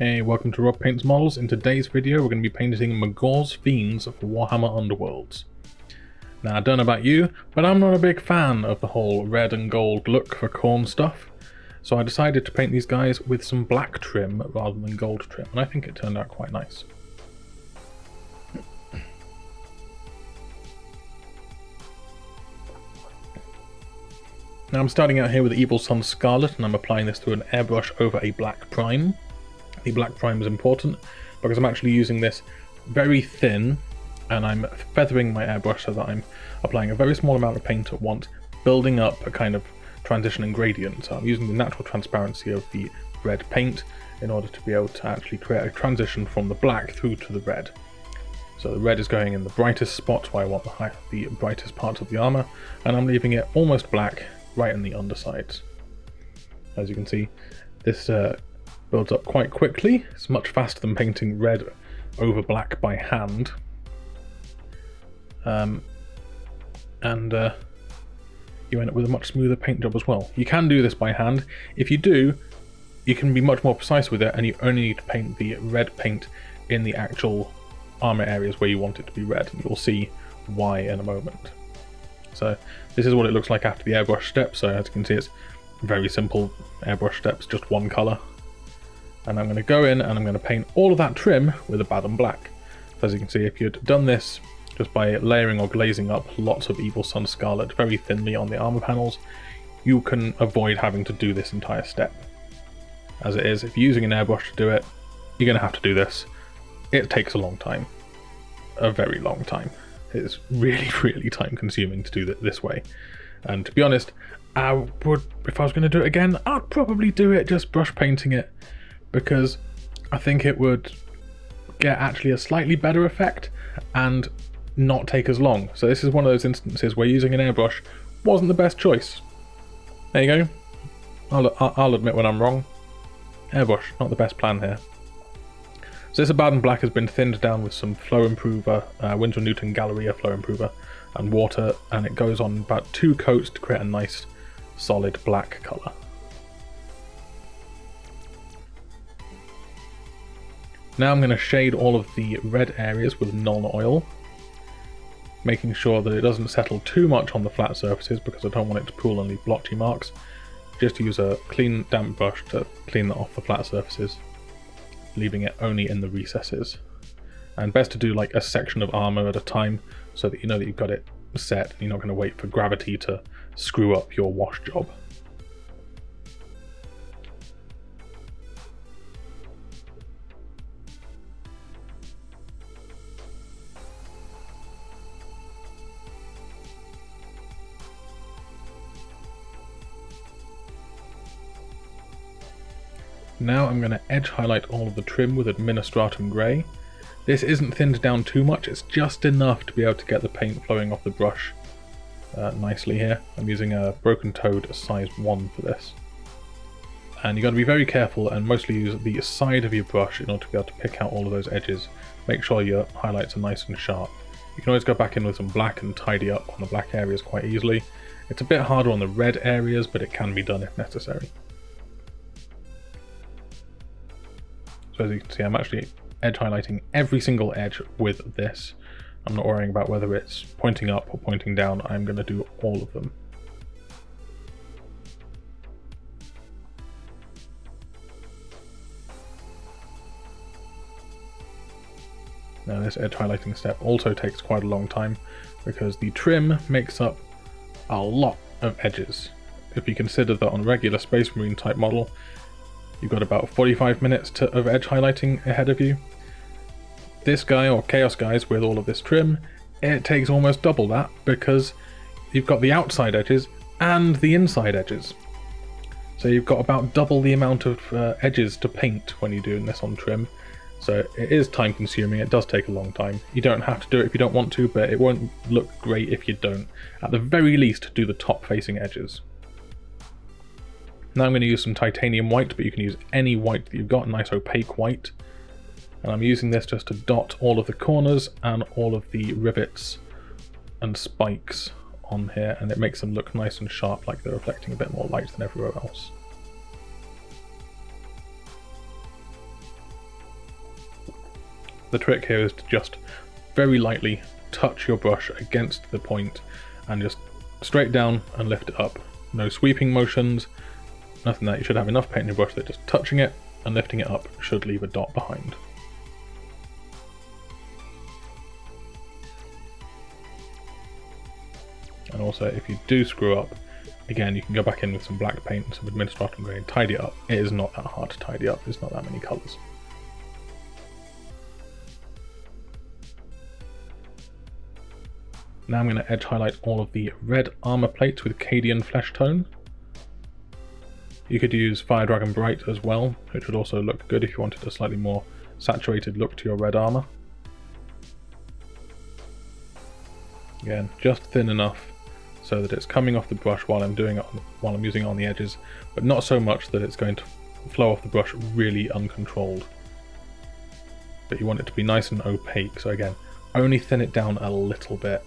Hey, welcome to Rob Paints Models. In today's video we're going to be painting Magore's Fiends for Warhammer Underworlds. Now I don't know about you, but I'm not a big fan of the whole red and gold look for Khorne stuff, so I decided to paint these guys with some black trim rather than gold trim, and I think it turned out quite nice. Now I'm starting out here with Evil Sun Scarlet, and I'm applying this through an airbrush over a black prime. The black prime is important because I'm actually using this very thin and I'm feathering my airbrush so that I'm applying a very small amount of paint at once, building up a kind of transition and gradient. So I'm using the natural transparency of the red paint in order to be able to actually create a transition from the black through to the red. So the red is going in the brightest spot where I want the brightest part of the armor, and I'm leaving it almost black right on the undersides. As you can see, this builds up quite quickly. It's much faster than painting red over black by hand. You end up with a much smoother paint job as well. You can do this by hand. If you do, you can be much more precise with it, and you only need to paint the red paint in the actual armor areas where you want it to be red, and you'll see why in a moment. So this is what it looks like after the airbrush step. So as you can see, it's very simple airbrush steps, just one color. And I'm going to go in and I'm going to paint all of that trim with Abaddon Black. So as you can see, if you'd done this just by layering or glazing up lots of Evil Sun Scarlet very thinly on the armor panels, you can avoid having to do this entire step. As it is, if you're using an airbrush to do it, you're going to have to do this. It takes a long time. A very long time. It's really, really time consuming to do it this way. And to be honest, if I was going to do it again, I'd probably do it just brush painting it, because I think it would get actually a slightly better effect and not take as long. So this is one of those instances where using an airbrush wasn't the best choice. There you go. I'll admit when I'm wrong. Airbrush, not the best plan here. So this Abaddon Black has been thinned down with some flow improver, Winsor-Newton Galleria flow improver, and water, and it goes on about two coats to create a nice solid black colour. Now I'm going to shade all of the red areas with Nuln Oil, making sure that it doesn't settle too much on the flat surfaces because I don't want it to pool and leave blotchy marks. Just use a clean damp brush to clean that off the flat surfaces, leaving it only in the recesses. And best to do like a section of armor at a time so that you know that you've got it set and you're not going to wait for gravity to screw up your wash job. Now I'm going to edge highlight all of the trim with Administratum Grey. This isn't thinned down too much, it's just enough to be able to get the paint flowing off the brush nicely here. I'm using a Broken Toad size 1 for this. And you've got to be very careful and mostly use the side of your brush in order to be able to pick out all of those edges. Make sure your highlights are nice and sharp. You can always go back in with some black and tidy up on the black areas quite easily. It's a bit harder on the red areas, but it can be done if necessary. So as you can see, I'm actually edge highlighting every single edge with this. I'm not worrying about whether it's pointing up or pointing down. I'm going to do all of them. Now this edge highlighting step also takes quite a long time because the trim makes up a lot of edges. If you consider that on a regular Space Marine type model, you've got about 45 minutes of edge highlighting ahead of you. This guy, or Chaos guys, with all of this trim, it takes almost double that because you've got the outside edges and the inside edges. So you've got about double the amount of edges to paint when you're doing this on trim. So it is time consuming, it does take a long time. You don't have to do it if you don't want to, but it won't look great if you don't. At the very least, do the top facing edges. Now I'm going to use some titanium white, but you can use any white that you've got, a nice opaque white. And I'm using this just to dot all of the corners and all of the rivets and spikes on here, and it makes them look nice and sharp, like they're reflecting a bit more light than everywhere else. The trick here is to just very lightly touch your brush against the point and just straight down and lift it up. No sweeping motions, nothing that you should have enough paint in your brush that just touching it and lifting it up should leave a dot behind. And also if you do screw up, again you can go back in with some black paint and some Administratum Grey and tidy it up. It is not that hard to tidy up, there's not that many colours. Now I'm going to edge highlight all of the red armour plates with Cadian Flesh Tone. You could use Fire Dragon Bright as well, which would also look good if you wanted a slightly more saturated look to your red armour. Again, just thin enough so that it's coming off the brush while I'm doing it, while I'm using it on the edges, but not so much that it's going to flow off the brush really uncontrolled. But you want it to be nice and opaque, so again, only thin it down a little bit.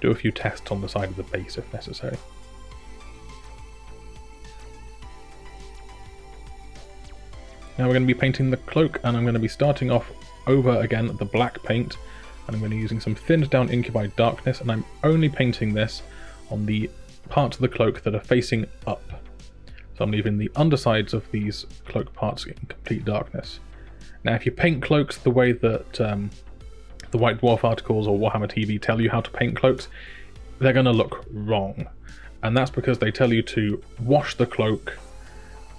Do a few tests on the side of the base if necessary. Now we're going to be painting the cloak, and I'm going to be starting off over again the black paint, and I'm going to be using some thinned down Incubi Darkness, and I'm only painting this on the parts of the cloak that are facing up. So I'm leaving the undersides of these cloak parts in complete darkness. Now if you paint cloaks the way that the White Dwarf articles or Warhammer TV tell you how to paint cloaks, they're going to look wrong. And that's because they tell you to wash the cloak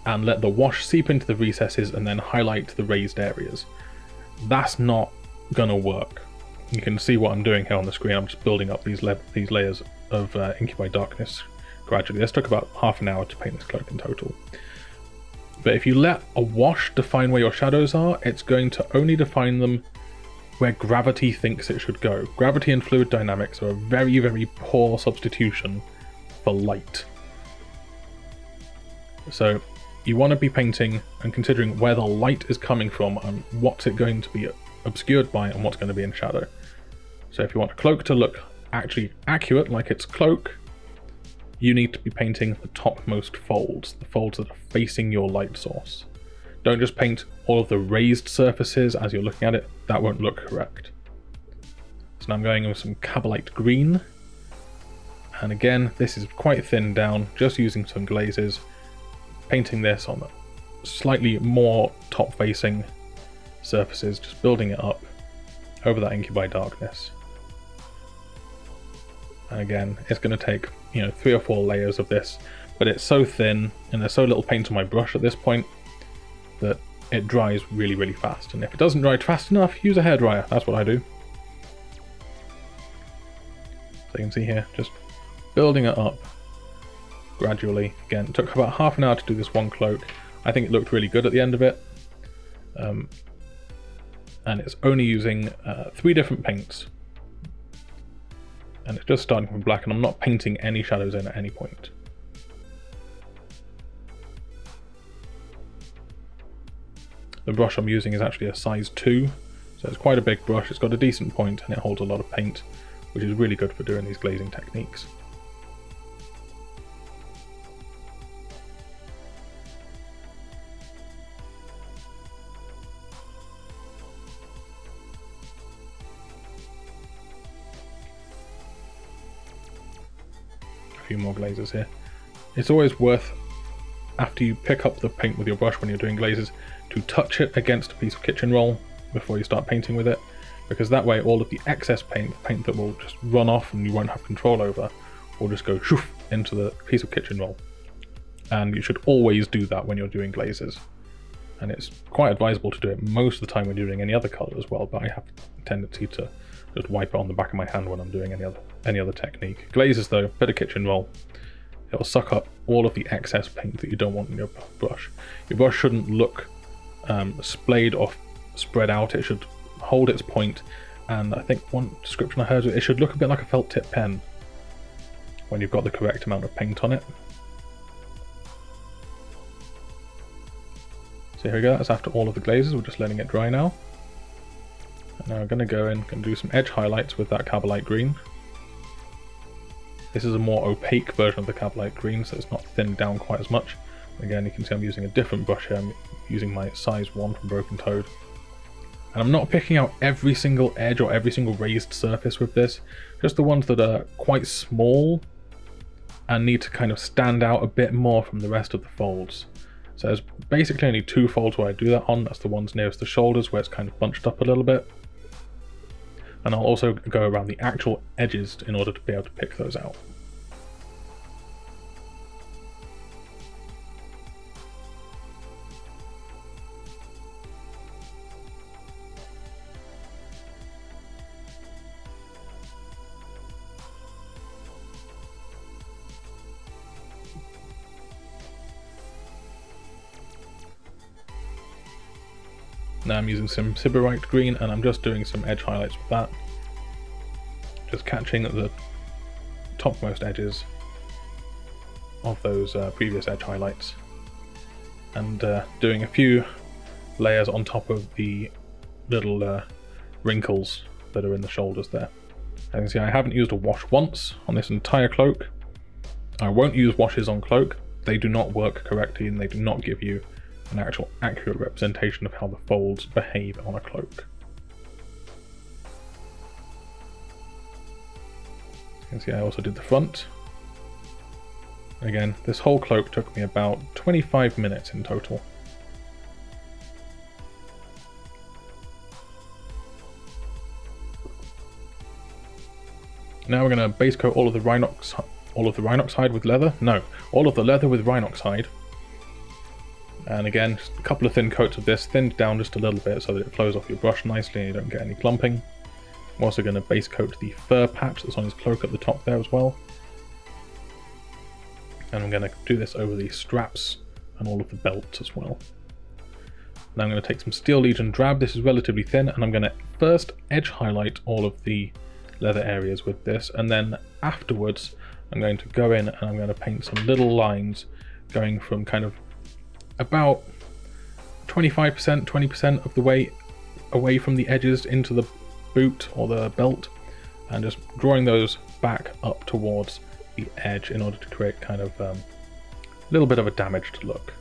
and let the wash seep into the recesses and then highlight the raised areas. That's not going to work. You can see what I'm doing here on the screen. I'm just building up these layers of Incubi Darkness gradually. This took about half an hour to paint this cloak in total. But if you let a wash define where your shadows are, it's going to only define them where gravity thinks it should go. Gravity and fluid dynamics are a very, very poor substitution for light. So you want to be painting and considering where the light is coming from and what's it going to be obscured by and what's going to be in shadow. So if you want a cloak to look actually accurate, like its cloak, you need to be painting the topmost folds, the folds that are facing your light source. Don't just paint all of the raised surfaces as you're looking at it, that won't look correct. So now I'm going with some Kabalite Green. And again, this is quite thin down, just using some glazes, painting this on the slightly more top facing surfaces, just building it up over that Incubi Darkness. And again, it's going to take, you know, 3 or 4 layers of this, but it's so thin and there's so little paint on my brush at this point that it dries really, really fast. And if it doesn't dry fast enough, use a hairdryer. That's what I do. So you can see here, just building it up gradually. Again, it took about half an hour to do this one cloak. I think it looked really good at the end of it. And it's only using 3 different paints. And it's just starting from black, and I'm not painting any shadows in at any point. The brush I'm using is actually a size 2, so it's quite a big brush, it's got a decent point and it holds a lot of paint, which is really good for doing these glazing techniques. A few more glazes here. It's always worth, after you pick up the paint with your brush when you're doing glazes, to touch it against a piece of kitchen roll before you start painting with it, because that way all of the excess paint, the paint that will just run off and you won't have control over, will just go shoof into the piece of kitchen roll. And you should always do that when you're doing glazes. And it's quite advisable to do it most of the time when you're doing any other colour as well, but I have a tendency to just wipe it on the back of my hand when I'm doing any other technique. Glazes though, bit of kitchen roll. It'll suck up all of the excess paint that you don't want in your brush. Your brush shouldn't look splayed or spread out, it should hold its point, and I think one description I heard, it should look a bit like a felt tip pen when you've got the correct amount of paint on it. So here we go, that's after all of the glazes, we're just letting it dry now. And now we're going to go in and do some edge highlights with that Kabalite Green. This is a more opaque version of the Kabalite Green, so it's not thinned down quite as much. Again, you can see I'm using a different brush here. I'm using my size 1 from Broken Toad. And I'm not picking out every single edge or every single raised surface with this, just the ones that are quite small and need to kind of stand out a bit more from the rest of the folds. So there's basically only two folds where I do that on. That's the ones nearest the shoulders where it's kind of bunched up a little bit. And I'll also go around the actual edges in order to be able to pick those out. Now I'm using some Sybarite Green and I'm just doing some edge highlights with that. Just catching the topmost edges of those previous edge highlights. And doing a few layers on top of the little wrinkles that are in the shoulders there. As you can see, I haven't used a wash once on this entire cloak. I won't use washes on cloak. They do not work correctly and they do not give you an actual accurate representation of how the folds behave on a cloak. You can see I also did the front. Again, this whole cloak took me about 25 minutes in total. Now we're going to base coat all of the Rhinox hide with leather. No, all of the leather with Rhinox hide. And again, just a couple of thin coats of this, thinned down just a little bit so that it flows off your brush nicely and you don't get any clumping. I'm also going to base coat the fur patch that's on his cloak at the top there as well. And I'm going to do this over the straps and all of the belts as well. Now I'm going to take some Steel Legion Drab, this is relatively thin, and I'm going to first edge highlight all of the leather areas with this, and then afterwards I'm going to go in and I'm going to paint some little lines going from kind of about 25%, 20% of the way away from the edges into the boot or the belt, and just drawing those back up towards the edge in order to create kind of a little bit of a damaged look.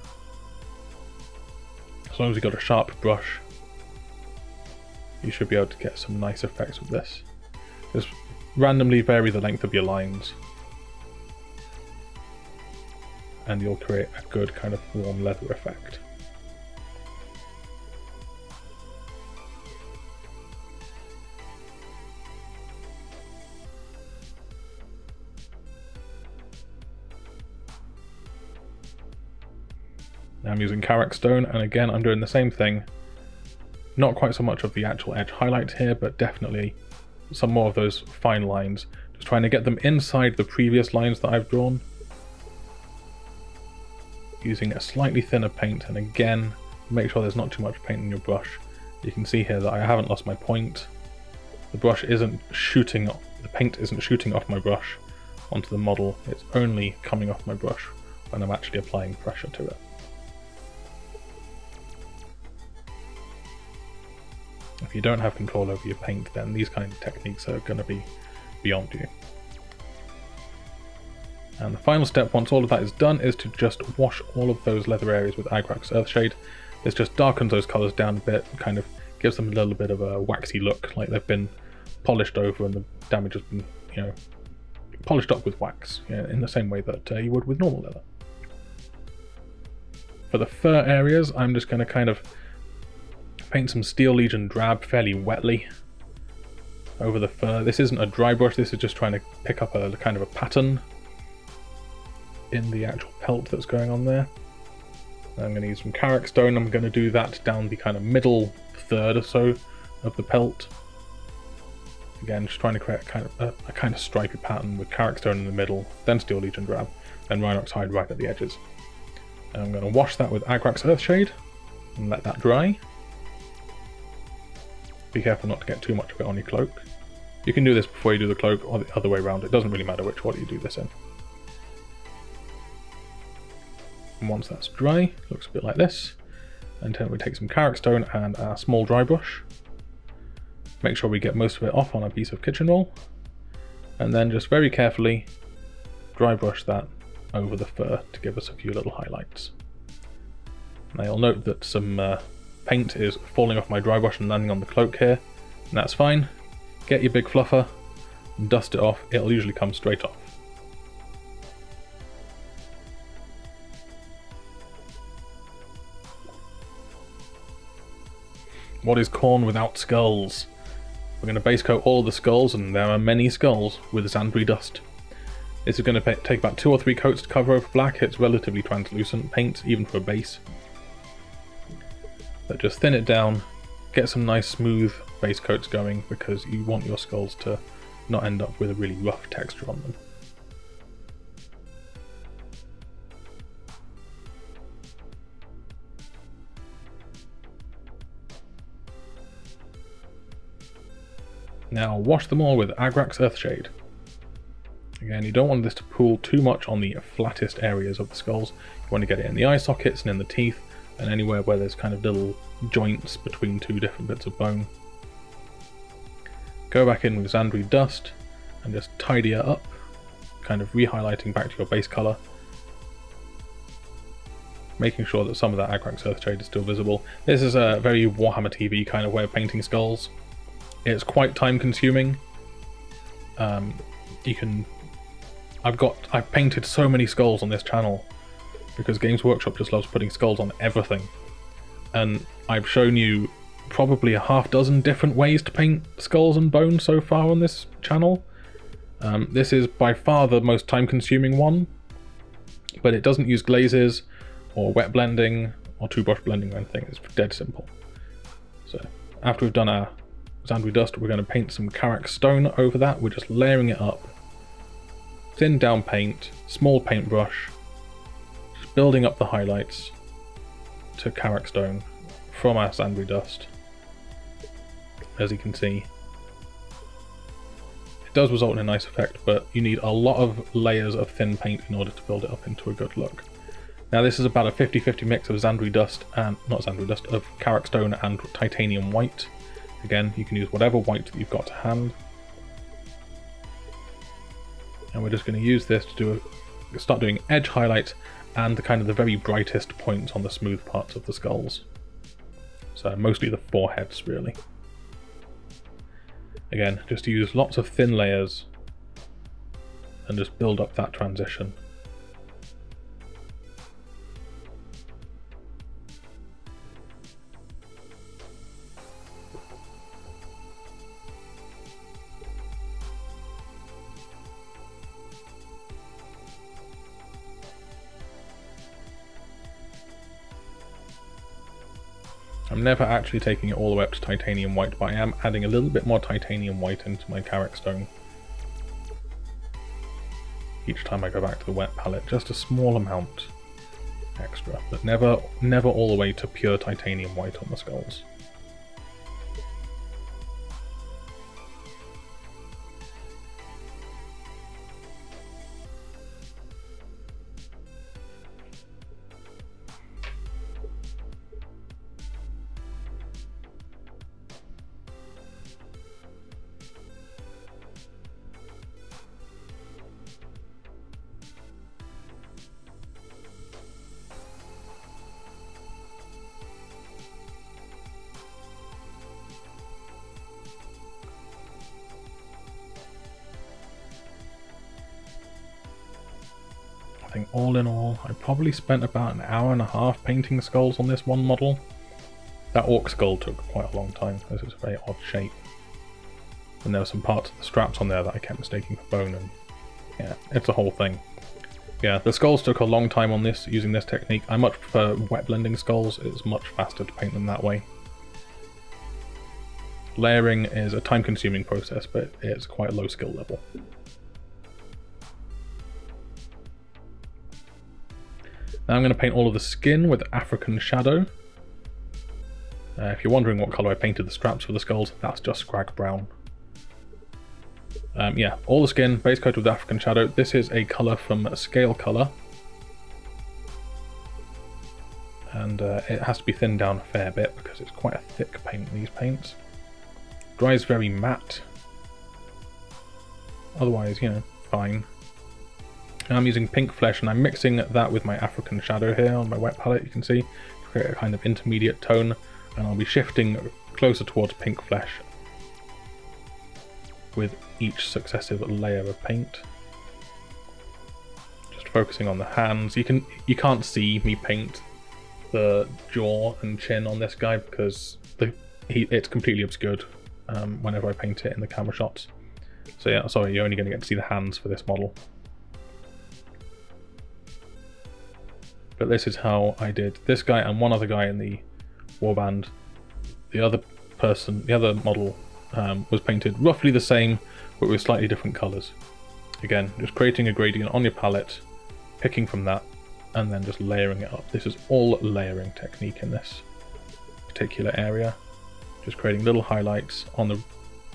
As long as you've got a sharp brush, you should be able to get some nice effects with this. Just randomly vary the length of your lines, and you'll create a good kind of warm leather effect. Now I'm using Karak Stone, and again I'm doing the same thing. Not quite so much of the actual edge highlights here, but definitely some more of those fine lines. Just trying to get them inside the previous lines that I've drawn, using a slightly thinner paint, and again make sure there's not too much paint in your brush. You can see here that I haven't lost my point. The brush isn't shooting, the paint isn't shooting off my brush onto the model, it's only coming off my brush when I'm actually applying pressure to it. If you don't have control over your paint, then these kind of techniques are going to be beyond you. And the final step, once all of that is done, is to just wash all of those leather areas with Agrax Earthshade. This just darkens those colours down a bit, kind of gives them a little bit of a waxy look, like they've been polished over and the damage has been, you know, polished up with wax, in the same way that you would with normal leather. For the fur areas, I'm just going to kind of paint some Steel Legion Drab fairly wetly over the fur. This isn't a dry brush, this is just trying to pick up a kind of a pattern in the actual pelt that's going on there. I'm going to use some Karak Stone. I'm going to do that down the kind of middle third or so of the pelt. Again, just trying to create a kind of stripy pattern with Karak Stone in the middle, then Steel Legion Drab, then Rhinox Hide right at the edges. And I'm going to wash that with Agrax Earthshade and let that dry. Be careful not to get too much of it on your cloak. You can do this before you do the cloak or the other way around. It doesn't really matter which one you do this in. And once that's dry, looks a bit like this. And then we take some Karak Stone and our small dry brush. Make sure we get most of it off on a piece of kitchen roll. And then just very carefully dry brush that over the fur to give us a few little highlights. Now you'll note that some paint is falling off my dry brush and landing on the cloak here, and that's fine. Get your big fluffer and dust it off, it'll usually come straight off. What is Khorne without skulls? We're going to base coat all of the skulls, and there are many skulls, with Zandri Dust. This is going to take about 2 or 3 coats to cover over black. It's relatively translucent paint, even for a base. But just thin it down, get some nice smooth base coats going, because you want your skulls to not end up with a really rough texture on them. Now wash them all with Agrax Earthshade. Again, you don't want this to pool too much on the flattest areas of the skulls. You want to get it in the eye sockets and in the teeth and anywhere where there's kind of little joints between two different bits of bone. Go back in with Zandri Dust and just tidy it up, kind of re-highlighting back to your base colour, making sure that some of that Agrax Earthshade is still visible. This is a very Warhammer TV kind of way of painting skulls. It's quite time-consuming. I've painted so many skulls on this channel because Games Workshop just loves putting skulls on everything, and I've shown you probably a half-dozen different ways to paint skulls and bones so far on this channel. This is by far the most time-consuming one, but it doesn't use glazes or wet blending or two-brush blending or anything. It's dead simple. So after we've done our Zandri Dust, we're going to paint some Karak Stone over that. We're just layering it up. Thin down paint, small paintbrush, just building up the highlights to Karak Stone from our Zandri Dust. As you can see, it does result in a nice effect, but you need a lot of layers of thin paint in order to build it up into a good look. Now this is about a 50-50 mix of of Karak Stone and Titanium White. Again, you can use whatever white that you've got to hand. And we're just going to use this to start doing edge highlights and the kind of the very brightest points on the smooth parts of the skulls. So mostly the foreheads, really. Again, just use lots of thin layers and just build up that transition. I'm never actually taking it all the way up to Titanium White, but I am adding a little bit more Titanium White into my Karak Stone each time I go back to the wet palette, just a small amount extra, but never all the way to pure Titanium White on the skulls. All in all, I probably spent about an hour and a half painting skulls on this one model. That orc skull took quite a long time because it's a very odd shape. And there were some parts of the straps on there that I kept mistaking for bone, and yeah, it's a whole thing. Yeah, the skulls took a long time on this, using this technique. I much prefer wet blending skulls, it's much faster to paint them that way. Layering is a time-consuming process, but it's quite a low skill level. Now I'm going to paint all of the skin with African Shadow. If you're wondering what colour I painted the straps for the skulls, that's just Scrag Brown. Yeah, all the skin, base coat with African Shadow. This is a colour from Scale Color. And it has to be thinned down a fair bit because it's quite a thick paint, these paints. Dries very matte. Otherwise, you know, fine. Now I'm using Pink Flesh, and I'm mixing that with my African Shadow here on my wet palette, you can see. create a kind of intermediate tone, and I'll be shifting closer towards pink flesh with each successive layer of paint. Just focusing on the hands. You can't see me paint the jaw and chin on this guy because it's completely obscured whenever I paint it in the camera shots. So yeah, sorry, you're only going to get to see the hands for this model. But this is how I did this guy and one other guy in the warband. The other model was painted roughly the same, but with slightly different colours. Again, just creating a gradient on your palette, picking from that, and then just layering it up. This is all layering technique in this particular area. Just creating little highlights on the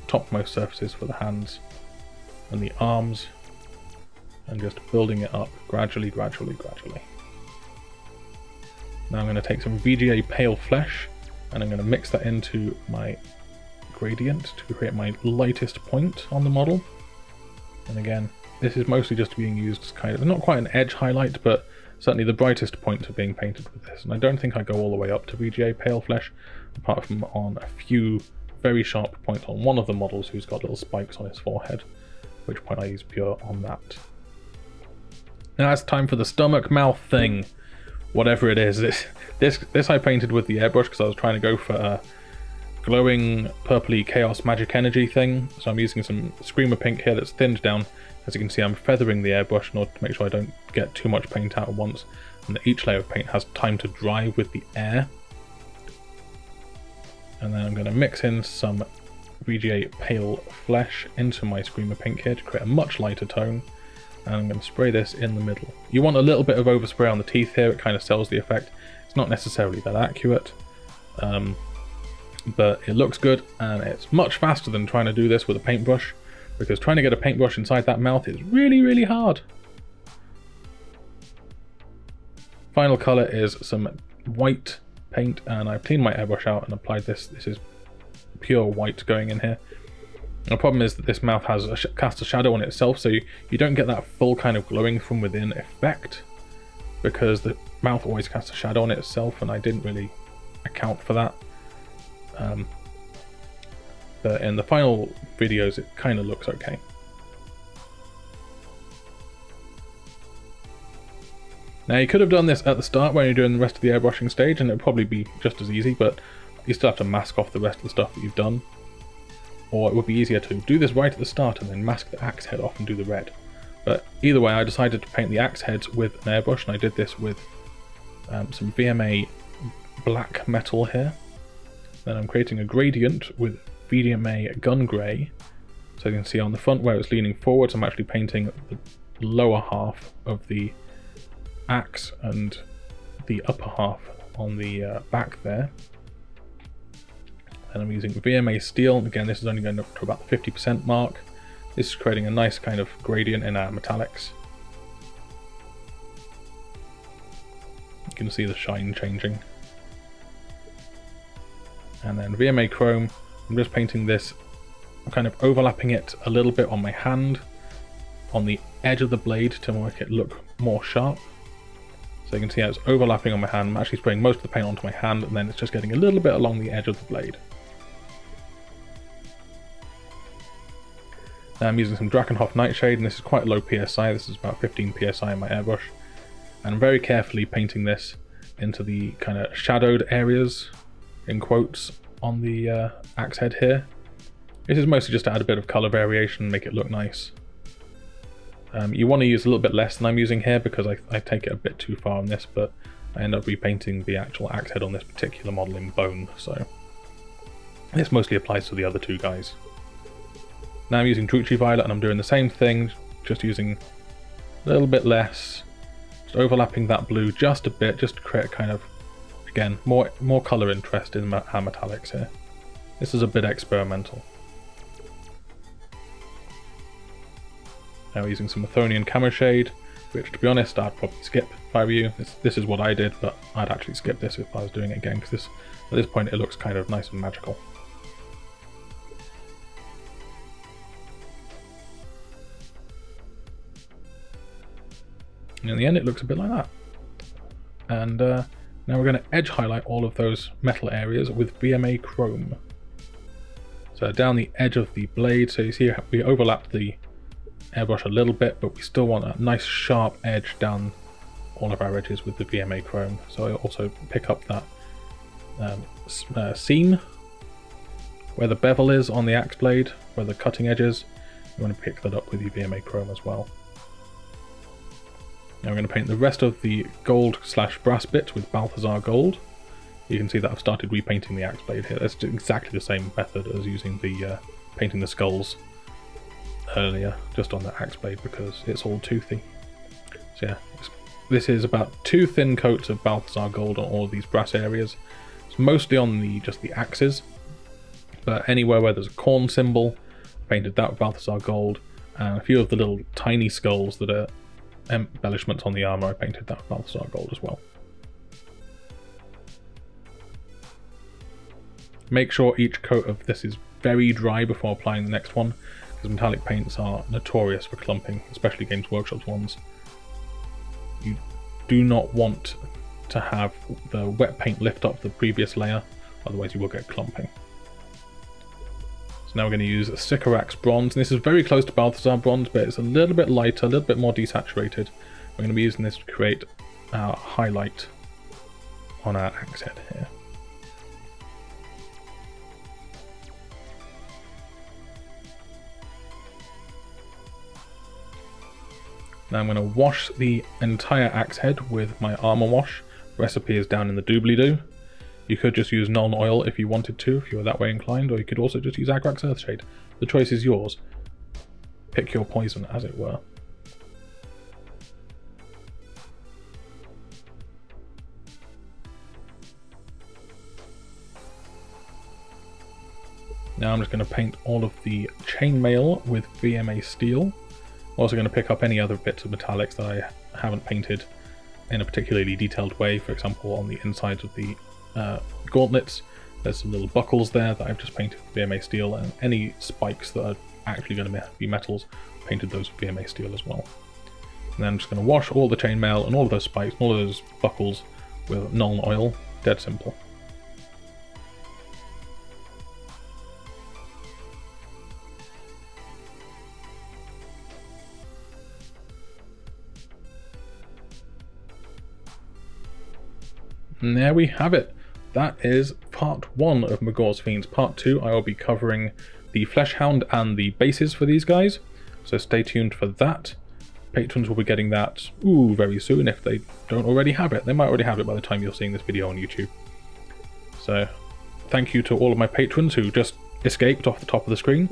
topmost surfaces for the hands and the arms, and just building it up gradually, gradually, gradually. Now I'm going to take some VGA Pale Flesh, and I'm going to mix that into my gradient to create my lightest point on the model. And again, this is mostly just being used as kind of, not quite an edge highlight, but certainly the brightest points are being painted with this. And I don't think I go all the way up to VGA Pale Flesh, apart from on a few very sharp points on one of the models who's got little spikes on his forehead, at which point I use pure on that. Now it's time for the stomach mouth thing. Whatever it is, this I painted with the airbrush because I was trying to go for a glowing purpley chaos magic energy thing. So I'm using some Screamer Pink here that's thinned down. As you can see, I'm feathering the airbrush in order to make sure I don't get too much paint out at once, and that each layer of paint has time to dry with the air. And then I'm going to mix in some VGA Pale Flesh into my Screamer Pink here to create a much lighter tone. And I'm going to spray this in the middle. You want a little bit of overspray on the teeth here, it kind of sells the effect. It's not necessarily that accurate, but it looks good, and it's much faster than trying to do this with a paintbrush, because trying to get a paintbrush inside that mouth is really, really hard. Final colour is some white paint, and I've cleaned my airbrush out and applied this. This is pure white going in here. The problem is that this mouth has casts a shadow on itself, so you don't get that full kind of glowing from within effect, because the mouth always casts a shadow on itself, and I didn't really account for that. But in the final videos, it kind of looks okay. Now you could have done this at the start when you're doing the rest of the airbrushing stage, and it'd probably be just as easy, but you still have to mask off the rest of the stuff that you've done. Or it would be easier to do this right at the start and then mask the axe head off and do the red. But either way, I decided to paint the axe heads with an airbrush, and I did this with some VMA Black Metal here. Then I'm creating a gradient with VMA Gun Grey. So you can see on the front where it's leaning forwards, I'm actually painting the lower half of the axe and the upper half on the back there. And I'm using VMA Steel. Again, this is only going up to about the 50% mark. This is creating a nice kind of gradient in our metallics. You can see the shine changing. And then VMA Chrome. I'm just painting this. I'm kind of overlapping it a little bit on my hand, on the edge of the blade, to make it look more sharp. So you can see how it's overlapping on my hand. I'm actually spraying most of the paint onto my hand, and then it's just getting a little bit along the edge of the blade. Now I'm using some Drakenhof Nightshade, and this is quite low PSI. This is about 15 PSI in my airbrush. And I'm very carefully painting this into the kind of shadowed areas, in quotes, on the axe head here. This is mostly just to add a bit of colour variation and make it look nice. You want to use a little bit less than I'm using here, because I take it a bit too far on this, but I end up repainting the actual axe head on this particular model in bone, so this mostly applies to the other two guys. Now I'm using Druchi Violet, and I'm doing the same thing, just using a little bit less, just overlapping that blue just a bit, just to create kind of, again, more colour interest in our metallics here. This is a bit experimental. Now we're using some Athonian Camo Shade, which, to be honest, I'd probably skip if I were you. This is what I did, but I'd actually skip this if I was doing it again, because at this point it looks kind of nice and magical. And in the end it looks a bit like that. And Now we're going to edge highlight all of those metal areas with VMA Chrome. So down the edge of the blade, so you see we overlap the airbrush a little bit, but we still want a nice sharp edge down all of our edges with the VMA Chrome. So I also pick up that seam where the bevel is on the axe blade, where the cutting edge is. You want to pick that up with your VMA Chrome as well. Now we're going to paint the rest of the gold slash brass bit with Balthazar Gold. You can see that I've started repainting the axe blade here. That's exactly the same method as using the painting the skulls earlier, just on the axe blade because it's all toothy. So yeah, this is about two thin coats of Balthazar Gold on all of these brass areas. It's mostly on the just the axes, but anywhere where there's a Khorne symbol, painted that with Balthazar Gold, and a few of the little tiny skulls that are embellishments on the armor, I painted that with Balthazar Gold as well. Make sure each coat of this is very dry before applying the next one, because metallic paints are notorious for clumping, especially Games Workshop's ones. You do not want to have the wet paint lift up the previous layer, otherwise you will get clumping. So now we're going to use Sycorax Bronze, and this is very close to Balthazar Bronze, but it's a little bit lighter, a little bit more desaturated. We're going to be using this to create our highlight on our axe head here. Now I'm going to wash the entire axe head with my armor wash. Recipe is down in the doobly-doo. You could just use Nuln Oil if you wanted to, if you were that way inclined, or you could also just use Agrax Earthshade. The choice is yours. Pick your poison, as it were. Now I'm just going to paint all of the chainmail with VMA Steel. I'm also going to pick up any other bits of metallics that I haven't painted in a particularly detailed way. For example, on the insides of the gauntlets, there's some little buckles there that I've just painted with VMA Steel, and any spikes that are actually going to be metals, painted those with VMA Steel as well. And then I'm just going to wash all the chainmail and all of those spikes and all of those buckles with Nuln Oil. Dead simple. And there we have it. That is part one of Magore's Fiends. Part two, I will be covering the Fleshhound and the bases for these guys, so stay tuned for that. Patrons will be getting that very soon if they don't already have it. They might already have it by the time you're seeing this video on YouTube. So thank you to all of my patrons who just escaped off the top of the screen.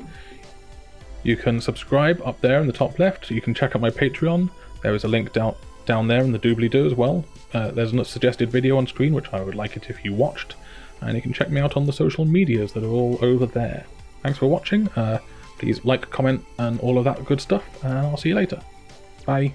You can subscribe up there in the top left. You can check out my Patreon. There is a link down there in the doobly-doo as well. There's a suggested video on screen, which I would like it if you watched, and you can check me out on the social medias that are all over there. Thanks for watching, please like, comment, and all of that good stuff, and I'll see you later. Bye.